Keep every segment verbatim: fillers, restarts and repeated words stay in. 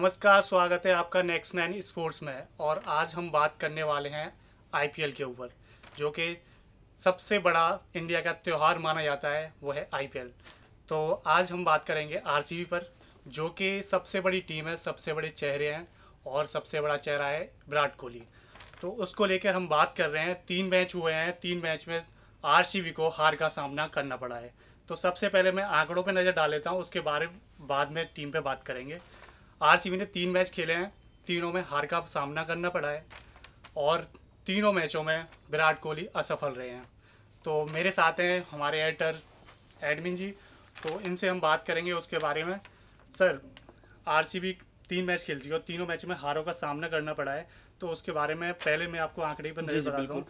नमस्कार, स्वागत है आपका नेक्स्ट नाइन स्पोर्ट्स में। और आज हम बात करने वाले हैं आईपीएल के ऊपर, जो कि सबसे बड़ा इंडिया का त्यौहार माना जाता है, वो है आईपीएल। तो आज हम बात करेंगे आरसीबी पर, जो कि सबसे बड़ी टीम है, सबसे बड़े चेहरे हैं और सबसे बड़ा चेहरा है विराट कोहली। तो उसको लेकर हम बात कर रहे हैं। तीन मैच हुए हैं, तीन मैच में आरसीबी को हार का सामना करना पड़ा है। तो सबसे पहले मैं आंकड़ों पर नज़र डाल लेता हूँ, उसके बारे बाद में टीम पर बात करेंगे। आरसीबी ने तीन मैच खेले हैं, तीनों में हार का सामना करना पड़ा है और तीनों मैचों में विराट कोहली असफल रहे हैं। तो मेरे साथ हैं हमारे एडिटर एडमिन जी, तो इनसे हम बात करेंगे उसके बारे में। सर, आरसीबी तीन मैच खेलती है और तीनों मैच में हारों का सामना करना पड़ा है, तो उसके बारे में पहले मैं आपको आंकड़े पर नजर बता दूँ।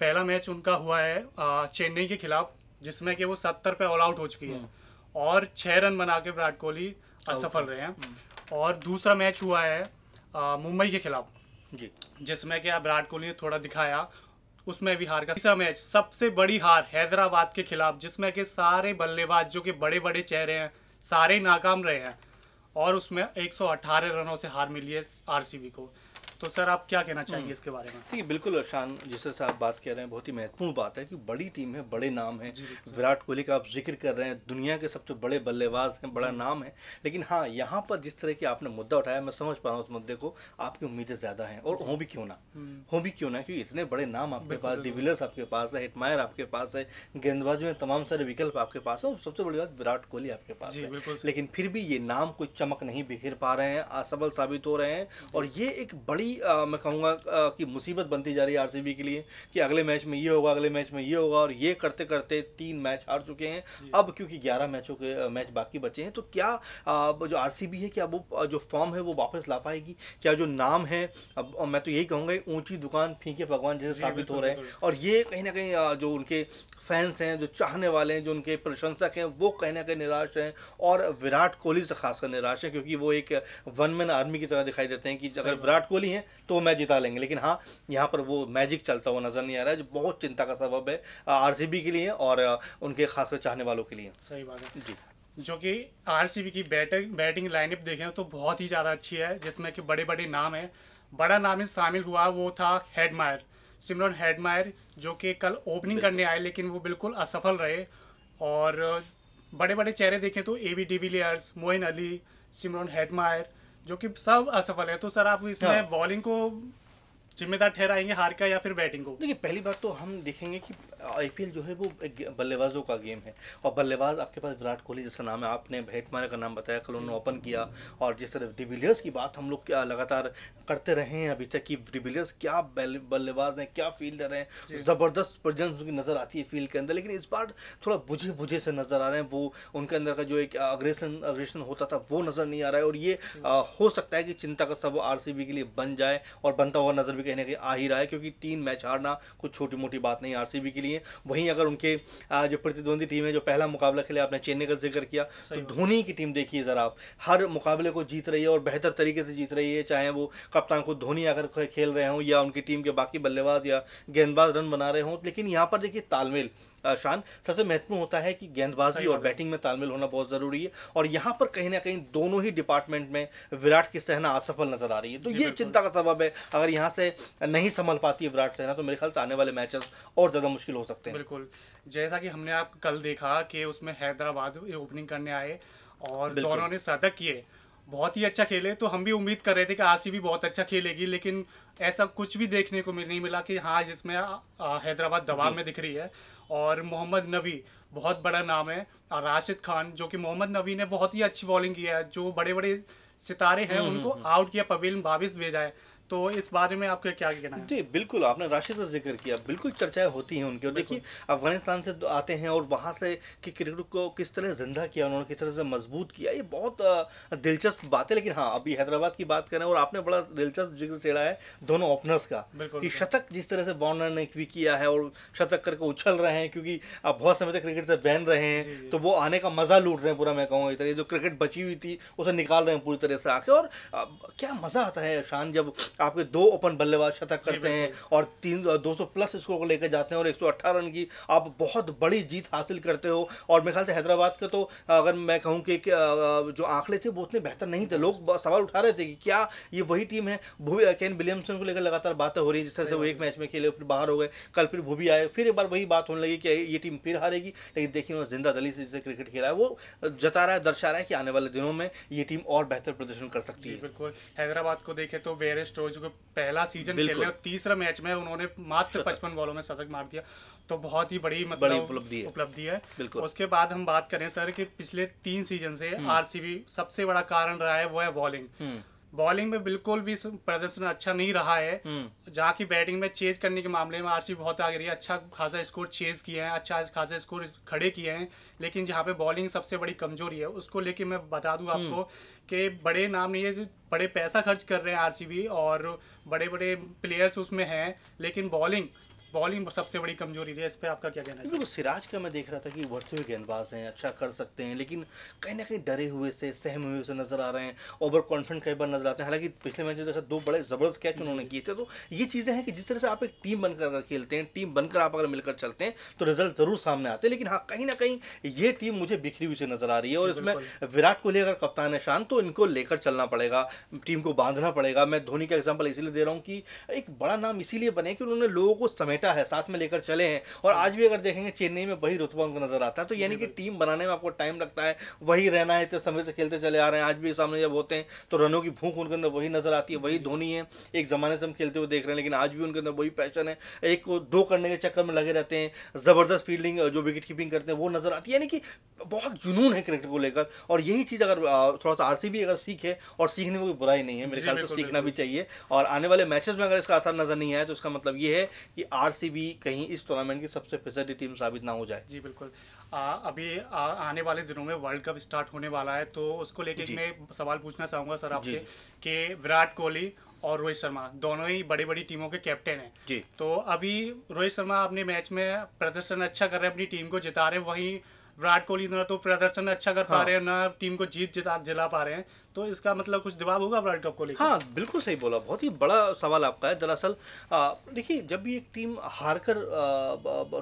पहला मैच उनका हुआ है चेन्नई के खिलाफ, जिसमें कि वो सत्तर पे ऑल आउट हो चुकी है और छः रन बना के विराट कोहली असफल रहे हैं। और दूसरा मैच हुआ है आ, मुंबई के खिलाफ जी, जिसमें कि विराट कोहली ने थोड़ा दिखाया, उसमें भी हार का। तीसरा मैच, सबसे बड़ी हार हैदराबाद के खिलाफ, जिसमें कि सारे बल्लेबाज जो कि बड़े बड़े चेहरे हैं सारे नाकाम रहे हैं और उसमें एक सौ अठारह रनों से हार मिली है आरसीबी को। तो सर, आप क्या कहना चाहेंगे इसके बारे में? ठीक है, बिल्कुल अर्शान, जिससे आप बात कर रहे हैं बहुत ही महत्वपूर्ण बात है कि बड़ी टीम है, बड़े नाम है। विराट कोहली का आप जिक्र कर रहे हैं, दुनिया के सबसे बड़े बल्लेबाज हैं, बड़ा नाम है। लेकिन हाँ, यहाँ पर जिस तरह की आपने मुद्दा उठाया, मैं समझ पा रहा हूँ उस मुद्दे को। आपकी उम्मीदें ज़्यादा हैं और हो भी क्यों ना हो भी क्यों ना क्योंकि इतने बड़े नाम आपके पास, डिविलियर्स आपके पास है, हेटमायर आपके पास है, गेंदबाजी में तमाम सारे विकल्प आपके पास है और सबसे बड़ी बात विराट कोहली आपके पास है। लेकिन फिर भी ये नाम कोई चमक नहीं बिखेर पा रहे हैं, असफल साबित हो रहे हैं और ये एक बड़ी आ, मैं कहूँगा कि मुसीबत बनती जा रही है आरसीबी के लिए कि अगले मैच में ये होगा, अगले मैच में ये होगा और ये करते करते तीन मैच हार चुके हैं। अब क्योंकि ग्यारह मैचों के मैच बाकी बचे हैं, तो क्या आ, जो आरसीबी है, क्या वो जो फॉर्म है वो वापस ला पाएगी? क्या जो नाम है, अब मैं तो यही कहूँगा ऊंची दुकान फीके भगवान जैसे साबित हो रहे हैं। और ये कहीं ना कहीं जो उनके फैंस हैं, जो चाहने वाले हैं, जो उनके प्रशंसक हैं, वो कहीं ना कहीं निराश हैं और विराट कोहली से खासकर निराश हैं, क्योंकि वो एक वन मैन आर्मी की तरह दिखाई देते हैं कि अगर विराट कोहली हैं तो वो मैच जिता लेंगे। लेकिन हाँ, यहाँ पर वो मैजिक चलता हुआ नजर नहीं आ रहा है, जो बहुत चिंता का सबब है आरसीबी के लिए और उनके खासकर चाहने वालों के लिए। सही बात है जी। जो कि आरसीबी की बैटिंग बैटिंग लाइनअप देखें तो बहुत ही ज़्यादा अच्छी है, जिसमें कि बड़े बड़े नाम हैं। बड़ा नाम शामिल हुआ वो था हेटमायर, शिमरन हेटमायर, जो कि कल ओपनिंग करने आए लेकिन वो बिल्कुल असफल रहे। और बड़े बड़े चेहरे देखें तो A B de Villiers, Moeen Ali, Shimron Hetmyer, जो कि सब असफल है। तो सर, आप इसमें बॉलिंग को जिम्मेदार ठहराएंगे हार का या फिर बैटिंग को? देखिए, पहली बात तो हम देखेंगे कि आईपीएल जो है वो बल्लेबाजों का गेम है और बल्लेबाज आपके पास विराट कोहली जैसा नाम है, आपने हेटमायर का नाम बताया, कल उन्होंने ओपन किया। और जिस तरह डिविलियर्स की बात हम लोग लगातार करते रहे हैं अभी तक कि डिविलियर्स क्या बल्लेबाज हैं, क्या फील्डर हैं, ज़बरदस्त प्रेजेंस उनकी नज़र आती है फील्ड के अंदर। लेकिन इस बार थोड़ा बुझे बुझे से नज़र आ रहे हैं वो, उनके अंदर का जो एक अग्रेशन अग्रेशन होता था वो नज़र नहीं आ रहा है और ये हो सकता है कि चिंता का सबब आरसीबी के लिए बन जाए और बनता हुआ नज़र भी कहने के आ ही रहा है, क्योंकि तीन मैच हारना कुछ छोटी मोटी बात नहीं आरसीबी के लिए। वहीं अगर उनके जो प्रतिद्वंदी टीम है, जो पहला मुकाबला खेले, आपने चेन्नई का जिक्र किया, तो धोनी की टीम देखिए ज़रा आप, हर मुकाबले को जीत रही है और बेहतर तरीके से जीत रही है, चाहे वो कप्तान को धोनी अगर खेल रहे हों या उनकी टीम के बाकी बल्लेबाज या गेंदबाज रन बना रहे हों। लेकिन यहाँ पर देखिए तालमेल शान सबसे महत्वपूर्ण होता है कि गेंदबाजी और बैटिंग में तालमेल होना बहुत ज़रूरी है और यहाँ पर कहीं ना कहीं दोनों ही डिपार्टमेंट में विराट की सेना असफल नजर आ रही है। तो ये चिंता का सबब है। अगर यहाँ से नहीं संभल पाती है विराट सेना तो मेरे ख्याल से आने वाले मैचेस और ज़्यादा मुश्किल हो सकते हैं। बिल्कुल, जैसा कि हमने आप कल देखा कि उसमें हैदराबाद ओपनिंग करने आए और दोनों ने शतक किए, बहुत ही अच्छा खेले। तो हम भी उम्मीद कर रहे थे कि आरसीबी बहुत अच्छा खेलेगी, लेकिन ऐसा कुछ भी देखने को नहीं मिला कि हाँ, जिसमें हैदराबाद दबाव में दिख रही है। और मोहम्मद नबी बहुत बड़ा नाम है, और राशिद खान, जो कि मोहम्मद नबी ने बहुत ही अच्छी बॉलिंग की है, जो बड़े बड़े सितारे हैं उनको आउट किया, पवेल बाविस भेजा है। तो इस बारे में आपका क्या कहना है? जी बिल्कुल, आपने राशिद का जिक्र किया, बिल्कुल चर्चाएं होती हैं उनके। और देखिए, अफगानिस्तान से आते हैं और वहाँ से कि क्रिकेट को किस तरह जिंदा किया उन्होंने, किस तरह से मजबूत किया, ये बहुत दिलचस्प बात है। लेकिन हाँ, अभी हैदराबाद की बात करें और आपने बड़ा दिलचस्प जिक्र छेड़ा है दोनों ओपनर्स का कि शतक जिस तरह से बाउंड्री ने भी किया है और शतक करके उछल रहे हैं, क्योंकि आप बहुत समय तक क्रिकेट से बैन रहे हैं तो वो आने का मज़ा लूट रहे हैं पूरा। मैं कहूँगा इस तरह जो क्रिकेट बची हुई थी उसे निकाल रहे हैं पूरी तरह से आके। और क्या मज़ा आता है शान, जब आपके दो ओपन बल्लेबाज शतक करते हैं और तीन दो सौ प्लस स्कोर को लेकर जाते हैं और एक सौ अठारह रन की आप बहुत बड़ी जीत हासिल करते हो। और मेरे ख्याल से हैदराबाद के तो अगर मैं कहूँ कि जो आंकड़े थे वो उतने बेहतर नहीं थे। लोग सवाल उठा रहे थे कि क्या ये वही टीम है। केन विलियमसन को लेकर लगातार बातें हो रही है, जिस तरह से वो एक मैच में खेले फिर बाहर हो गए, कल फिर भुवी आए, फिर एक बार वही बात होने लगी कि ये टीम फिर हारेगी। लेकिन देखिए उन्होंने जिंदा दिली से जिससे क्रिकेट खेला है वो जता रहा है, दर्शा रहा है कि आने वाले दिनों में ये टीम और बेहतर प्रदर्शन कर सकती है। बिल्कुल, हैदराबाद को देखें तो बेयर स्ट्रोज को पहला सीजन खेलने और तीसरा मैच में उन्होंने मात्र पचपन बॉलों में शतक मार दिया, तो बहुत ही बड़ी मतलब उपलब्धि है। उसके बाद हम बात करें सर कि पिछले तीन सीजन से आरसीबी सबसे बड़ा कारण रहा है वो है बॉलिंग। बॉलिंग में बिल्कुल भी प्रदर्शन अच्छा नहीं रहा है, जहाँ की बैटिंग में चेज करने के मामले में आरसीबी बहुत आगे रही है। अच्छा खासा स्कोर चेज किए हैं, अच्छा खासा स्कोर खड़े किए हैं, लेकिन जहाँ पे बॉलिंग सबसे बड़ी कमजोरी है उसको लेके मैं बता दूं आपको कि बड़े नाम नहीं है जो बड़े पैसा खर्च कर रहे हैं आरसीबी और बड़े बड़े प्लेयर्स उसमें हैं, लेकिन बॉलिंग बॉलिंग सबसे बड़ी कमजोरी है। इस पे आपका क्या कहना है? बिल्कुल, सिराज का मैं देख रहा था कि वर्चुअल गेंदबाज हैं, अच्छा कर सकते हैं, लेकिन कहीं ना कहीं डरे हुए से सहमे हुए से नजर आ रहे हैं, ओवर कॉन्फिडेंट कई बार नजर आते हैं। हालांकि पिछले मैच में देखा दो बड़े जबरदस्त कैच उन्होंने किए थे। तो ये चीज़ें हैं कि जिस तरह से आप एक टीम बनकर अगर खेलते हैं, टीम बनकर आप अगर मिलकर चलते हैं तो रिजल्ट ज़रूर सामने आते हैं। लेकिन हाँ, कहीं ना कहीं ये टीम मुझे बिखरी हुई से नजर आ रही है और इसमें विराट कोहली अगर कप्तान है शान तो इनको लेकर चलना पड़ेगा, टीम को बांधना पड़ेगा। मैं धोनी का एग्जाम्पल इसीलिए दे रहा हूँ कि एक बड़ा नाम इसीलिए बने कि उन्होंने लोगों को बेटा है साथ में लेकर चले हैं और आज भी अगर देखेंगे चेन्नई में वही रुतबा उनको नजर आता है। तो यानी कि टीम बनाने में आपको टाइम लगता है, वही रहना है, इतने समय से खेलते चले आ रहे हैं। आज भी सामने जब होते हैं तो रनों की भूख उनके अंदर वही नजर आती है, वही धोनी है, एक जमाने से हम खेलते हुए देख रहे हैं, लेकिन आज भी उनके अंदर वही पैशन है। एक को दो करने के चक्कर में लगे रहते हैं, जबरदस्त फील्डिंग जो विकेट कीपिंग करते हैं वो नजर आती है। यानी कि बहुत जुनून है क्रिकेट को लेकर और यही चीज अगर थोड़ा सा आरसीबी अगर सीखे, और सीखने में कोई बुराई नहीं है, मेरे ख्याल से सीखना भी चाहिए। और आने वाले मैचेस में अगर इसका असर नजर नहीं आया तो इसका मतलब ये है कि आरसीबी कहीं इस टूर्नामेंट की सबसे फिसली टीम साबित ना हो जाए। जी बिल्कुल, आ, अभी आ, आने वाले दिनों में वर्ल्ड कप स्टार्ट होने वाला है तो उसको लेके मैं सवाल पूछना चाहूँगा सर आपसे कि विराट कोहली और रोहित शर्मा दोनों ही बड़ी बड़ी टीमों के कैप्टन हैं जी। तो अभी रोहित शर्मा अपने मैच में प्रदर्शन अच्छा कर रहे हैं, अपनी टीम को जिता रहे हैं, वहीं विराट कोहली ना तो प्रदर्शन अच्छा कर हाँ। पा रहे हैं, ना टीम को जीत जिता जिला पा रहे हैं, तो इसका मतलब कुछ दबाव होगा वर्ल्ड कप को लेकर। हाँ बिल्कुल सही बोला, बहुत ही बड़ा सवाल आपका है। दरअसल देखिए, जब भी एक टीम हार कर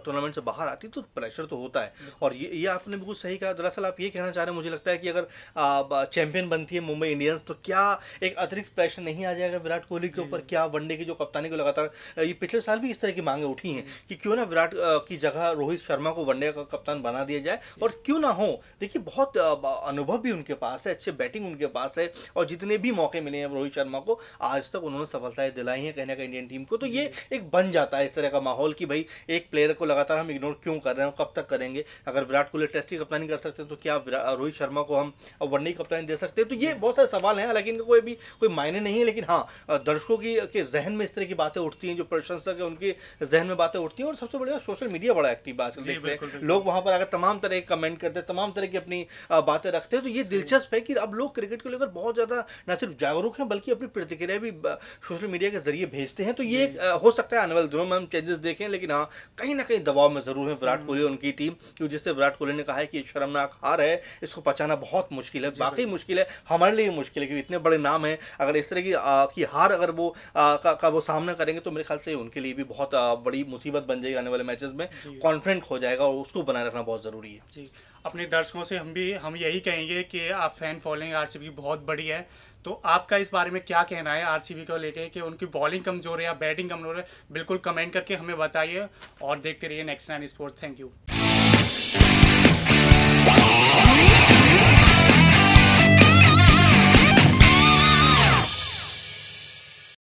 टूर्नामेंट से बाहर आती है तो प्रेशर तो होता है और ये ये आपने बिल्कुल सही कहा। दरअसल आप ये कहना चाह रहे हैं, मुझे लगता है कि अगर चैम्पियन बनती है मुंबई इंडियंस तो क्या एक अतिरिक्त प्रेशर नहीं आ जाएगा विराट कोहली के ऊपर? क्या वनडे की जो कप्तानी को लगातार ये पिछले साल भी इस तरह की मांगें उठी हैं कि क्यों ना विराट की जगह रोहित शर्मा को वनडे का कप्तान बना दिया जाए, और क्यों ना हो। देखिए बहुत अनुभव भी उनके पास है, अच्छे बैटिंग उनके पास है और जितने भी मौके मिले हैं रोहित शर्मा को आज तक उन्होंने सफलताएं दिलाई हैं कहीं ना कहीं इंडियन टीम को। तो ये एक बन जाता है इस तरह का माहौल कि भाई एक प्लेयर को लगातार हम इग्नोर क्यों कर रहे हैं, कब तक करेंगे। अगर विराट कोहली टेस्ट की कप्तानी कर सकते हैं तो क्या रोहित शर्मा को हम वनडे की कप्तानी दे सकते हैं? तो ये बहुत सारे सवाल हैं, हालांकि इनका कोई भी कोई मायने नहीं है, लेकिन हाँ दर्शकों की के जहन में इस तरह की बातें उठती हैं, जो प्रशंसक है उनके जहन में बातें उठती हैं। और सबसे बड़ी सोशल मीडिया बड़ा एक्टिव आज देखते हैं, लोग वहाँ पर आकर तमाम तरह के कमेंट करते हैं, तमाम तरह की अपनी बातें रखते हैं। तो ये दिलचस्प है कि अब लोग क्रिकेट को लेकर बहुत ज़्यादा ना सिर्फ जागरूक हैं बल्कि अपनी प्रतिक्रिया भी सोशल मीडिया के जरिए भेजते हैं। तो ये हो सकता है आने वाले दिनों में हम चेंजेस देखें, लेकिन हाँ कहीं ना कहीं दबाव में ज़रूर है विराट कोहली और उनकी टीम, क्योंकि जिससे विराट कोहली ने कहा है कि शर्मनाक हार है, इसको पचाना बहुत मुश्किल है, वाकई मुश्किल है, हमारे लिए मुश्किल है, क्योंकि इतने बड़े नाम हैं। अगर इस तरह की कि हार अगर वो का, का वो सामना करेंगे तो मेरे ख्याल से उनके लिए भी बहुत बड़ी मुसीबत बन जाएगी आने वाले मैचेस में। कॉन्फिडेंट हो जाएगा और उसको बनाए रखना बहुत ज़रूरी है जी। अपने दर्शकों से हम भी हम यही कहेंगे कि आप फैन फॉलोइंग आरसीबी बहुत बड़ी है, तो आपका इस बारे में क्या कहना है आरसीबी को लेके कि उनकी बॉलिंग कमजोर है या बैटिंग कमजोर है? बिल्कुल कमेंट करके हमें बताइए और देखते रहिए next nine sports. Thank you.